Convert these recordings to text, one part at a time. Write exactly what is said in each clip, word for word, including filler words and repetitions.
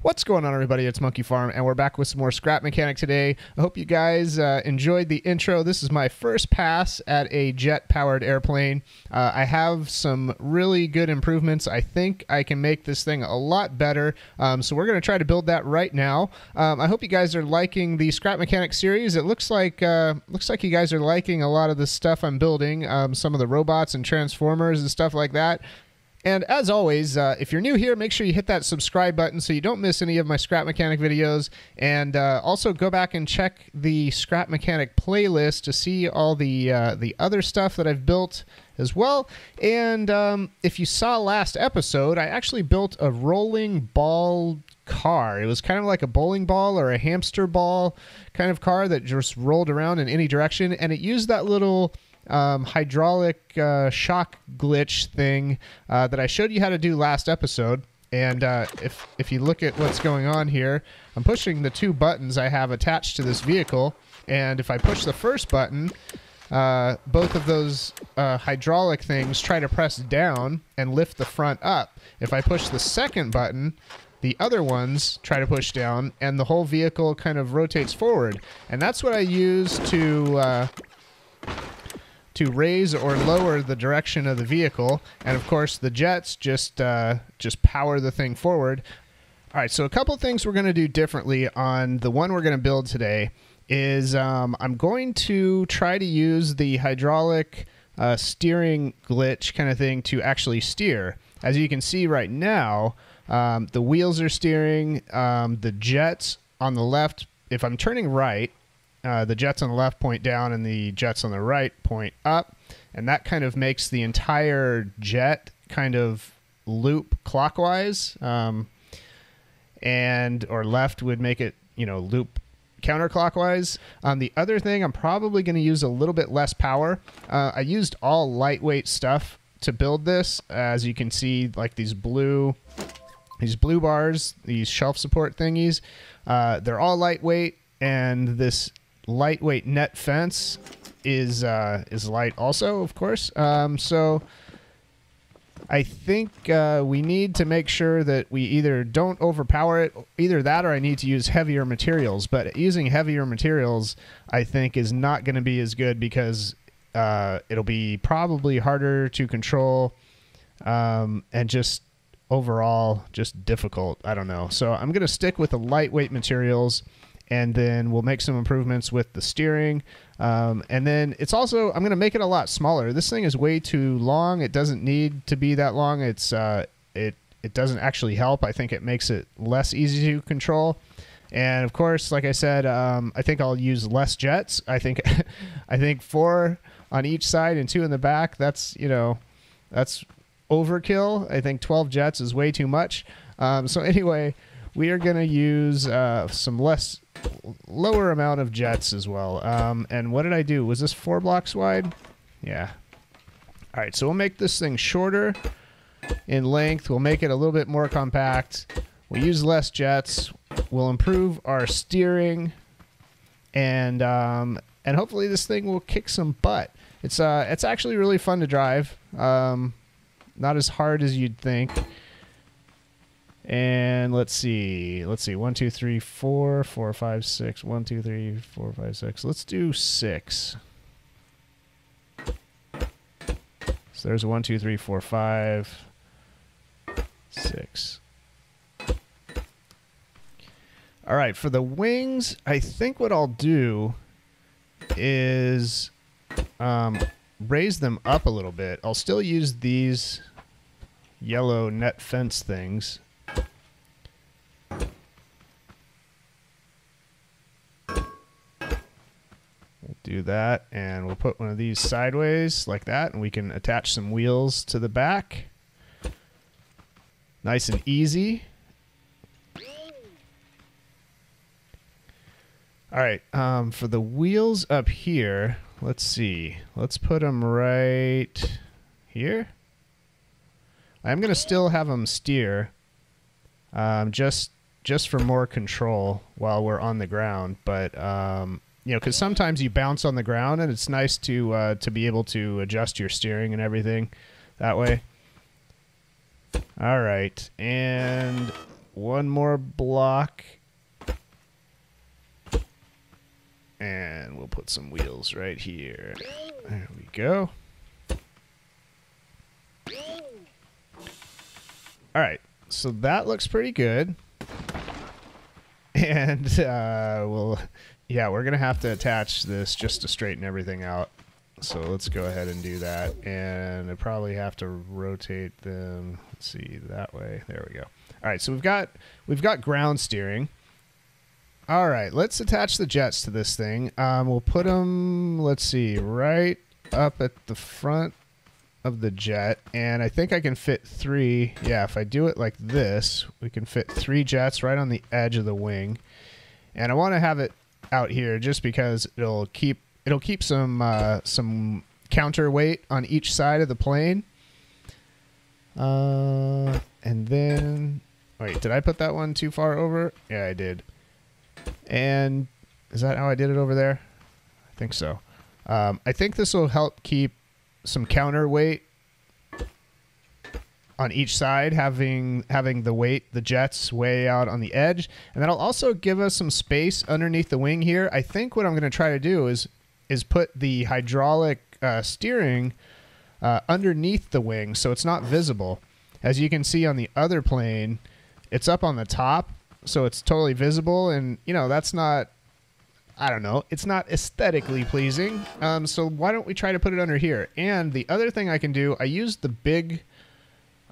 What's going on, everybody? It's Monkey Farm, and we're back with some more Scrap Mechanic today. I hope you guys uh, enjoyed the intro. This is my first pass at a jet-powered airplane. Uh, I have some really good improvements. I think I can make this thing a lot better, um, so we're going to try to build that right now. Um, I hope you guys are liking the Scrap Mechanic series. It looks like uh, looks like you guys are liking a lot of the stuff I'm building, um, some of the robots and transformers and stuff like that. And as always, uh, if you're new here, make sure you hit that subscribe button so you don't miss any of my Scrap Mechanic videos. And uh, also go back and check the Scrap Mechanic playlist to see all the, uh, the other stuff that I've built as well. And um, if you saw last episode, I actually built a rolling ball car. It was kind of like a bowling ball or a hamster ball kind of car that just rolled around in any direction. And it used that little Um, hydraulic uh, shock glitch thing uh, that I showed you how to do last episode. And uh, if, if you look at what's going on here, I'm pushing the two buttons I have attached to this vehicle. And if I push the first button, uh, both of those uh, hydraulic things try to press down and lift the front up. If I push the second button, the other ones try to push down and the whole vehicle kind of rotates forward. And that's what I use to... Uh, to raise or lower the direction of the vehicle. And of course the jets just uh, just power the thing forward. All right, so a couple things we're gonna do differently on the one we're gonna build today is um, I'm going to try to use the hydraulic uh, steering glitch kind of thing to actually steer. As you can see right now, um, the wheels are steering, um, the jets on the left, if I'm turning right, Uh, the jets on the left point down and the jets on the right point up. And that kind of makes the entire jet kind of loop clockwise. Um, and or left would make it, you know, loop counterclockwise. Um, the other thing, I'm probably going to use a little bit less power. Uh, I used all lightweight stuff to build this. As you can see, like these blue... These blue bars, these shelf support thingies, uh, they're all lightweight. And this... lightweight net fence is uh, is light also, of course. Um, so I think uh, we need to make sure that we either don't overpower it, either that or I need to use heavier materials. But using heavier materials, I think, is not going to be as good because uh, it'll be probably harder to control um, and just overall just difficult. I don't know. So I'm going to stick with the lightweight materials. And then we'll make some improvements with the steering. Um, and then it's also, I'm going to make it a lot smaller. This thing is way too long. It doesn't need to be that long. It's uh, it, it doesn't actually help. I think it makes it less easy to control. And of course, like I said, um, I think I'll use less jets. I think, I think four on each side and two in the back. That's, you know, that's overkill. I think twelve jets is way too much. Um, so anyway, we are going to use uh, some less... lower amount of jets as well. Um, and what did I do? Was this four blocks wide? Yeah. All right, so we'll make this thing shorter in length. We'll make it a little bit more compact. We'll use less jets. We'll improve our steering. And um, and hopefully this thing will kick some butt. It's, uh, it's actually really fun to drive. Um, not as hard as you'd think. And let's see, let's see, one, two, three, four, four, five, six, one, two, three, four, five, six. Let's do six. So there's one, two, three, four, five, six. All right, for the wings, I think what I'll do is um, raise them up a little bit. I'll still use these yellow net fence things. Do that, and we'll put one of these sideways like that, and we can attach some wheels to the back. Nice and easy. All right, um, for the wheels up here, let's see. Let's put them right here. I'm going to still have them steer um, just, just for more control while we're on the ground, but... Um, you know, because sometimes you bounce on the ground, and it's nice to uh, to be able to adjust your steering and everything that way. All right, and one more block. And we'll put some wheels right here. There we go. Alright, so that looks pretty good. And uh, we'll, yeah, we're going to have to attach this just to straighten everything out. So let's go ahead and do that. And I probably have to rotate them. Let's see, that way. There we go. Alright, so we've got, we've got ground steering. All right, let's attach the jets to this thing. Um, we'll put them, let's see, right up at the front of the jet. And I think I can fit three. Yeah, if I do it like this, we can fit three jets right on the edge of the wing. And I want to have it out here just because it'll keep it'll keep some uh, some counterweight on each side of the plane. Uh, and then, wait, did I put that one too far over? Yeah, I did. And is that how I did it over there? I think so. Um, I think this will help keep some counterweight on each side, having having the weight, the jets way out on the edge. And that'll also give us some space underneath the wing here. I think what I'm going to try to do is, is put the hydraulic uh, steering uh, underneath the wing so it's not visible. As you can see on the other plane, it's up on the top. So it's totally visible, and you know, that's not, I don't know, it's not aesthetically pleasing. Um, so why don't we try to put it under here? And the other thing I can do, I used the big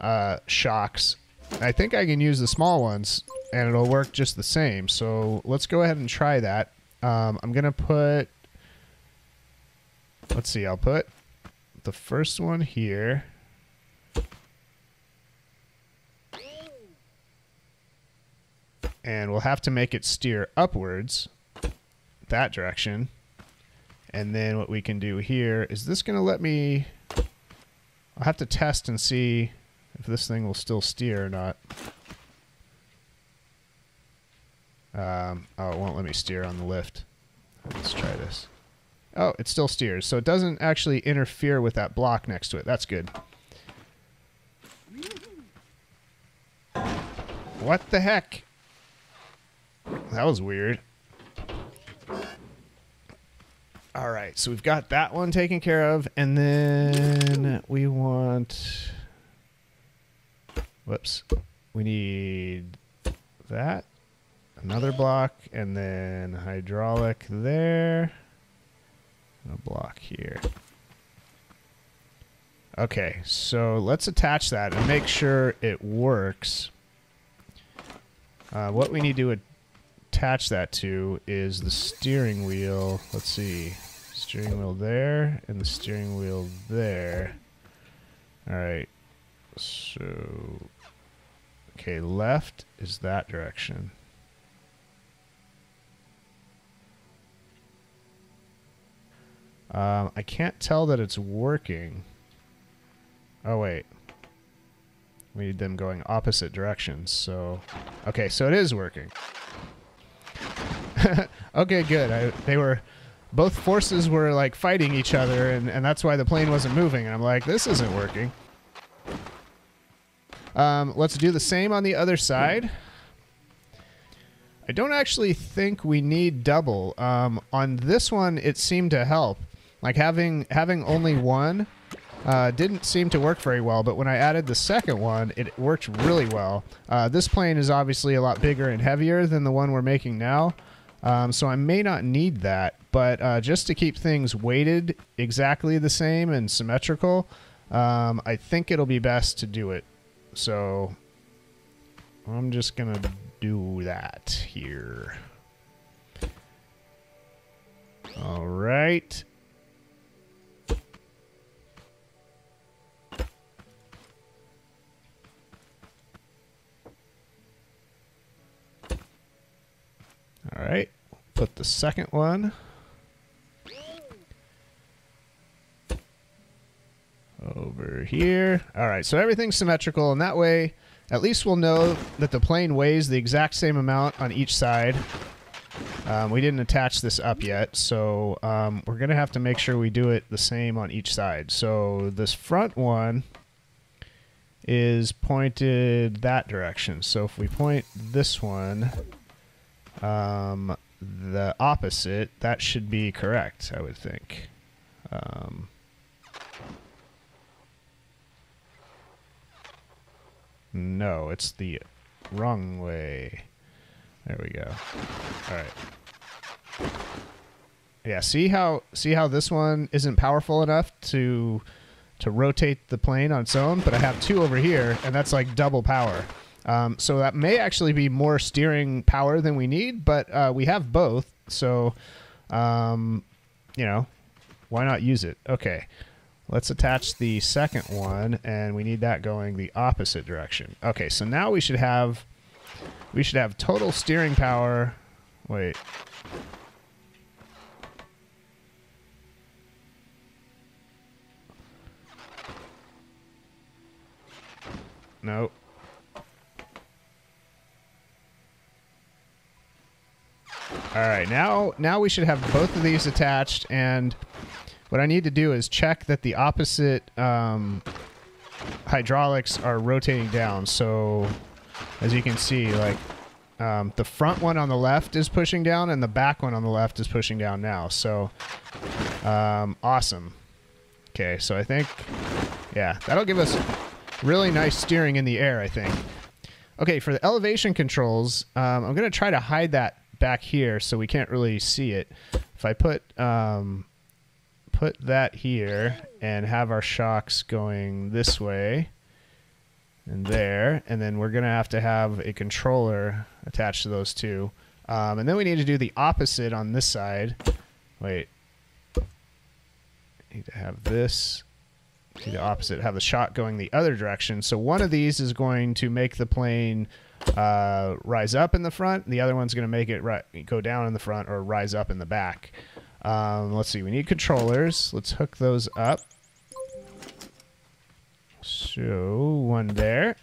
uh, shocks. I think I can use the small ones and it'll work just the same. So let's go ahead and try that. Um, I'm gonna put, let's see, I'll put the first one here. And we'll have to make it steer upwards that direction. And then what we can do here, is this gonna let me, I'll have to test and see if this thing will still steer or not. Um, oh, it won't let me steer on the lift. Let's try this. Oh, it still steers. So it doesn't actually interfere with that block next to it. That's good. What the heck? That was weird. All right, so we've got that one taken care of, and then we want, whoops, we need that, another block, and then hydraulic there, and a block here. Okay, so let's attach that and make sure it works. Uh, what we need to do attach that to is the steering wheel. Let's see, steering wheel there and the steering wheel there. All right, so okay, left is that direction. Um, I can't tell that it's working. Oh wait, we need them going opposite directions. So okay, so it is working. Okay, good. I, they were, both forces were like fighting each other, and, and that's why the plane wasn't moving. And I'm like, this isn't working. Um, let's do the same on the other side. I don't actually think we need double. Um, on this one, it seemed to help. Like having having only one uh, didn't seem to work very well, but when I added the second one, it worked really well. Uh, this plane is obviously a lot bigger and heavier than the one we're making now. Um, so I may not need that, but uh, just to keep things weighted exactly the same and symmetrical, um, I think it'll be best to do it. So I'm just going to do that here. All right. All right, put the second one. Over here. All right, so everything's symmetrical, and that way, at least we'll know that the plane weighs the exact same amount on each side. Um, we didn't attach this up yet, so um, we're gonna have to make sure we do it the same on each side. So this front one is pointed that direction. So if we point this one um, the opposite, that should be correct, I would think. Um, no, it's the wrong way. There we go. All right. Yeah, see how see how this one isn't powerful enough to to rotate the plane on its own, but I have two over here, and that's like double power. Um, so that may actually be more steering power than we need, but uh, we have both, so um, you know, why not use it? Okay, let's attach the second one, and we need that going the opposite direction. Okay, so now we should have we should have total steering power. Wait. No. All right, now now we should have both of these attached, and what I need to do is check that the opposite um, hydraulics are rotating down. So as you can see, like um, the front one on the left is pushing down, and the back one on the left is pushing down now. So um, awesome. Okay, so I think yeah, that'll give us really nice steering in the air, I think. Okay, for the elevation controls, um, I'm going to try to hide that back here so we can't really see it. If I put um, put that here and have our shocks going this way and there, and then we're going to have to have a controller attached to those two. Um, and then we need to do the opposite on this side. Wait. Need to have this. Do the opposite, have the shot going the other direction. So one of these is going to make the plane uh, rise up in the front. The other one's going to make it ri go down in the front or rise up in the back. Um, let's see. We need controllers. Let's hook those up. So one there.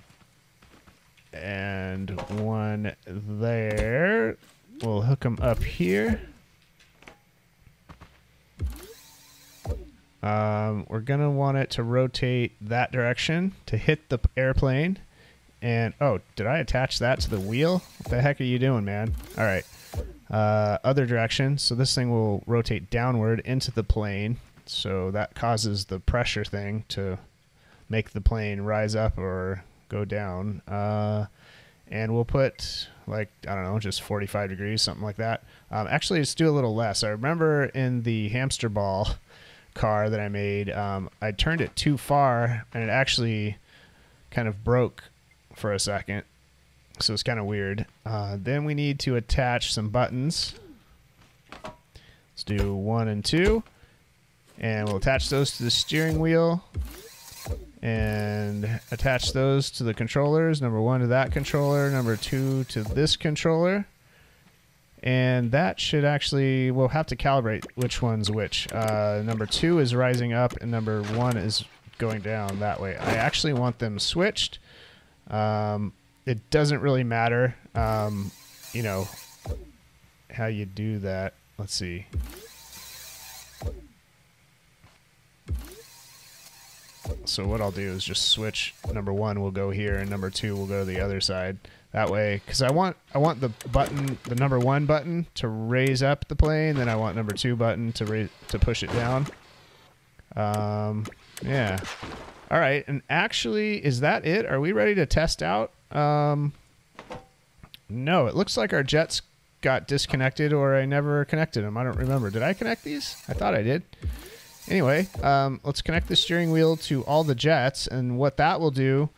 And one there. We'll hook them up here. Um, we're going to want it to rotate that direction to hit the airplane. And, oh, did I attach that to the wheel? What the heck are you doing, man? All right. Uh, other direction. So this thing will rotate downward into the plane. So that causes the pressure thing to make the plane rise up or go down. Uh, and we'll put, like, I don't know, just forty-five degrees, something like that. Um, actually, let's do a little less. I remember in the hamster ball car that I made, um, I turned it too far and it actually kind of broke for a second, so it's kind of weird. Uh, then we need to attach some buttons. Let's do one and two, and we'll attach those to the steering wheel and attach those to the controllers. Number one to that controller, number two to this controller. And that should actually, we'll have to calibrate which one's which. Uh, number two is rising up and number one is going down that way. I actually want them switched. Um, it doesn't really matter, um, you know, how you do that. Let's see. So what I'll do is just switch. Number one will go here and number two will go to the other side. That way, because I want I want the button, the number one button, to raise up the plane. Then I want number two button to raise to push it down. Um, yeah. All right. And actually, is that it? Are we ready to test out? Um, no. It looks like our jets got disconnected, or I never connected them. I don't remember. Did I connect these? I thought I did. Anyway, um, let's connect the steering wheel to all the jets, and what that will do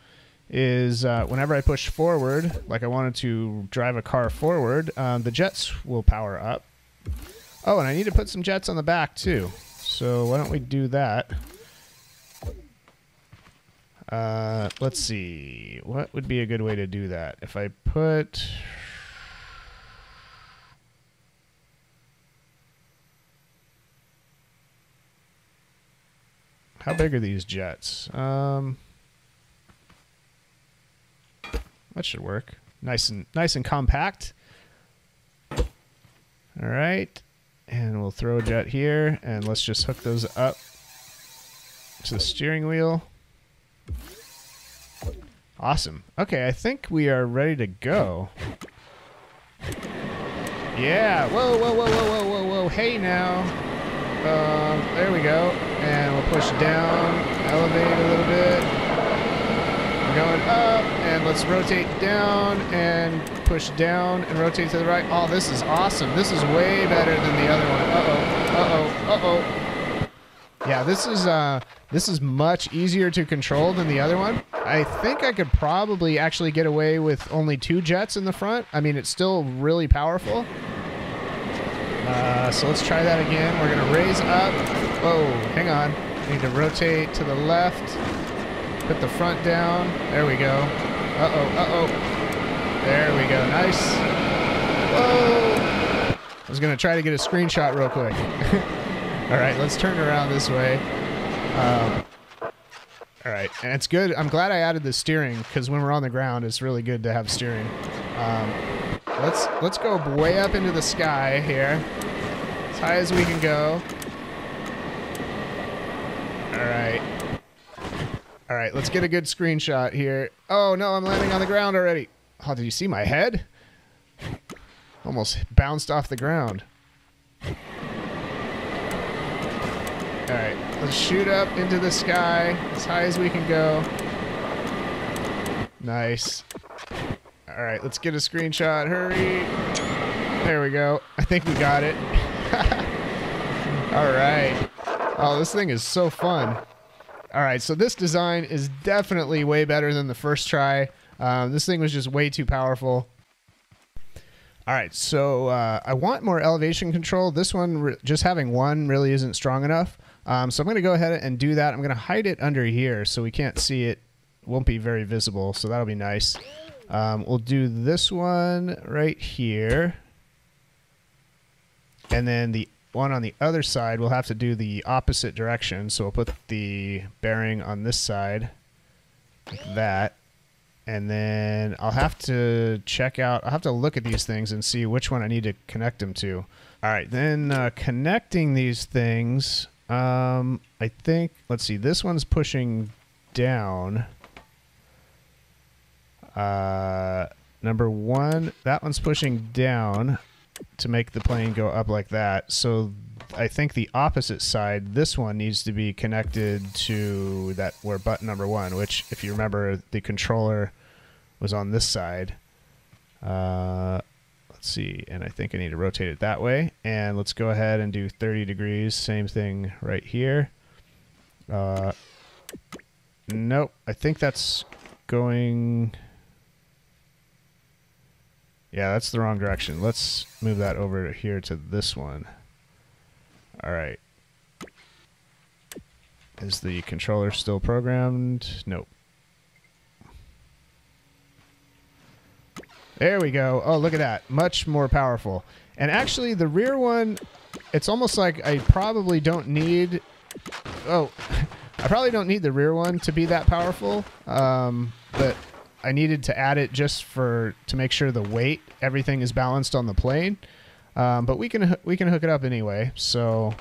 is uh, whenever I push forward, like I wanted to drive a car forward, um, the jets will power up. Oh, and I need to put some jets on the back too. So why don't we do that? Uh, let's see. What would be a good way to do that? If I put... How big are these jets? Um... That should work. Nice and nice and compact. All right. And we'll throw a jet here, and let's just hook those up to the steering wheel. Awesome. Okay, I think we are ready to go. Yeah. Whoa, whoa, whoa, whoa, whoa, whoa, whoa. Hey now. Um, there we go. And we'll push down, elevate a little bit. We're going up, and let's rotate down, and push down, and rotate to the right. Oh, this is awesome. This is way better than the other one. Uh-oh, uh-oh, uh-oh. Yeah, this is uh, this is much easier to control than the other one. I think I could probably actually get away with only two jets in the front. I mean, it's still really powerful. Uh, so let's try that again. We're gonna raise up. Whoa, hang on. Need to rotate to the left. Put the front down. There we go. Uh-oh, uh-oh. There we go, nice. Whoa. I was gonna try to get a screenshot real quick. All right, let's turn around this way. Um, all right, and it's good. I'm glad I added the steering, because when we're on the ground, it's really good to have steering. Um, let's let's go way up into the sky here, as high as we can go. All right. All right, let's get a good screenshot here. Oh, no, I'm landing on the ground already. Oh, did you see my head? Almost bounced off the ground. All right, let's shoot up into the sky as high as we can go. Nice. All right, let's get a screenshot. Hurry. There we go. I think we got it. All right. Oh, this thing is so fun. All right, so this design is definitely way better than the first try. Um, this thing was just way too powerful. All right, so uh, I want more elevation control. This one, just having one really isn't strong enough. Um, so I'm going to go ahead and do that. I'm going to hide it under here so we can't see it. Won't be very visible, so that'll be nice. Um, we'll do this one right here. And then the one on the other side, we'll have to do the opposite direction. So we'll put the bearing on this side like that. And then I'll have to check out, I'll have to look at these things and see which one I need to connect them to. All right, then uh, connecting these things, um, I think, let's see, this one's pushing down. Uh, number one, that one's pushing down to make the plane go up like that. So I think the opposite side, this one needs to be connected to that where button number one, which if you remember the controller was on this side. Uh, let's see. And I think I need to rotate it that way. And let's go ahead and do thirty degrees. Same thing right here. Uh, nope. I think that's going. Yeah, that's the wrong direction. Let's move that over here to this one. All right. Is the controller still programmed? Nope. There we go. Oh, look at that. Much more powerful. And actually, the rear one, it's almost like I probably don't need... Oh, I probably don't need the rear one to be that powerful. Um, but I needed to add it just for to make sure the weight, everything is balanced on the plane. Um, but we can we can hook it up anyway. So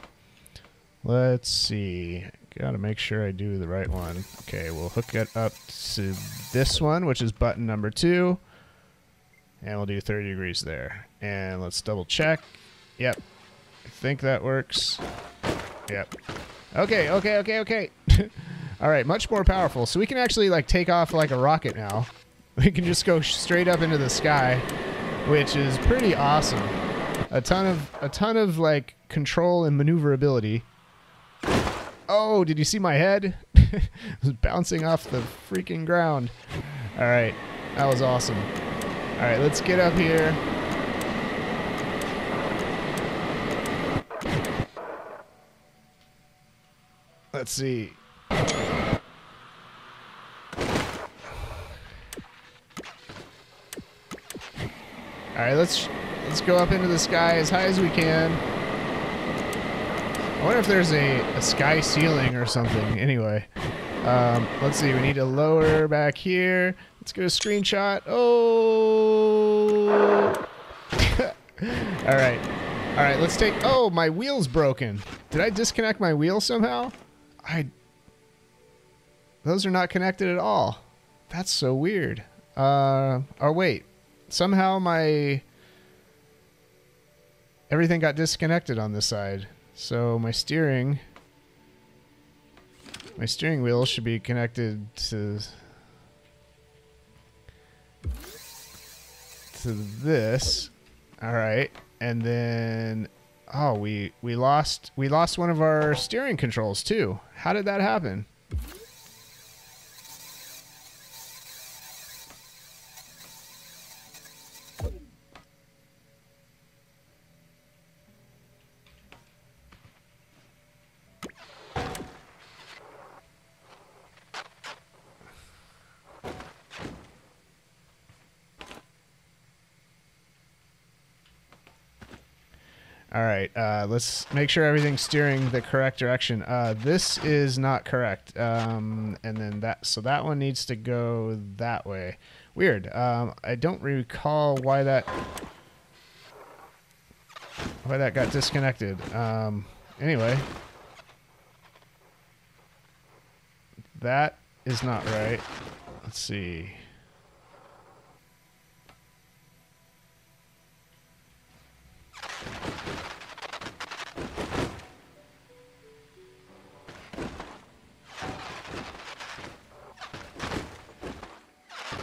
let's see. Gotta make sure I do the right one. Okay, we'll hook it up to this one, which is button number two, and we'll do thirty degrees there. And let's double check. Yep, I think that works. Yep. Okay, okay, okay, okay. All right, much more powerful. So we can actually like take off like a rocket now. We can just go straight up into the sky, which is pretty awesome. A ton of, a ton of like control and maneuverability. Oh, did you see my head? It was bouncing off the freaking ground. All right, that was awesome. All right, let's get up here. Let's see. All right, let's... Let's go up into the sky as high as we can. I wonder if there's a, a sky ceiling or something. Anyway, um, let's see. We need to lower back here. Let's get a screenshot. Oh! All right. All right, let's take... Oh, my wheel's broken. Did I disconnect my wheel somehow? I... Those are not connected at all. That's so weird. Uh, or wait. Somehow my... Everything got disconnected on this side. So my steering... My steering wheel should be connected to... To this. Alright. And then... Oh, we, we lost... We lost one of our steering controls, too. How did that happen? Alright, uh, let's make sure everything's steering the correct direction. Uh, this is not correct. Um, and then that, so that one needs to go that way. Weird. Um, I don't recall why that, why that got disconnected. Um, anyway. That is not right. Let's see.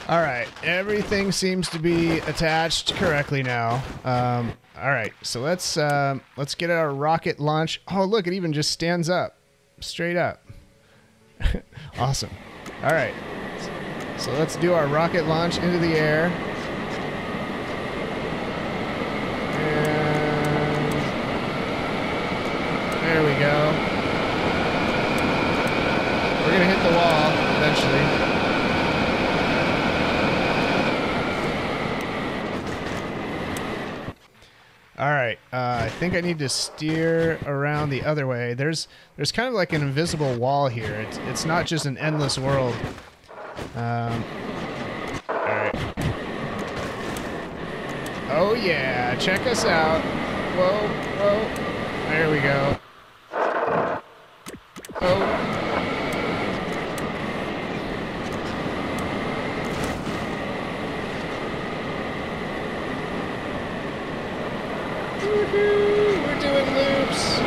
All right, everything seems to be attached correctly now. Um, all right, so let's um, let's get our rocket launch. Oh, look, it even just stands up, straight up. Awesome. All right, so let's do our rocket launch into the air. And there we go. We're gonna hit the wall eventually. All right, uh, I think I need to steer around the other way. There's there's kind of like an invisible wall here. It's, it's not just an endless world. Um, all right. Oh, yeah, check us out. Whoa, whoa. There we go. We're doing loops.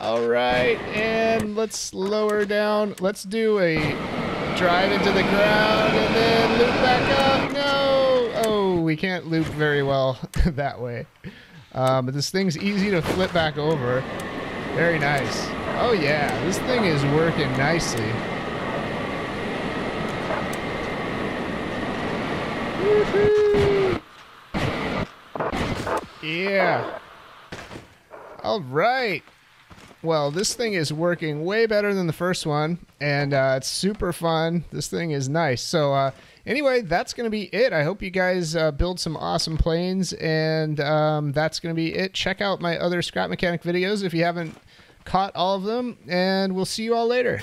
All right, and let's lower down. Let's do a drive into the ground and then loop back up. No! Oh, we can't loop very well that way. Um, but this thing's easy to flip back over. Very nice. Oh yeah, this thing is working nicely. Woohoo! Yeah. All right. Well, this thing is working way better than the first one, and uh, it's super fun. This thing is nice. So uh, anyway, that's going to be it. I hope you guys uh, build some awesome planes, and um, that's going to be it. Check out my other Scrap Mechanic videos if you haven't caught all of them, and we'll see you all later.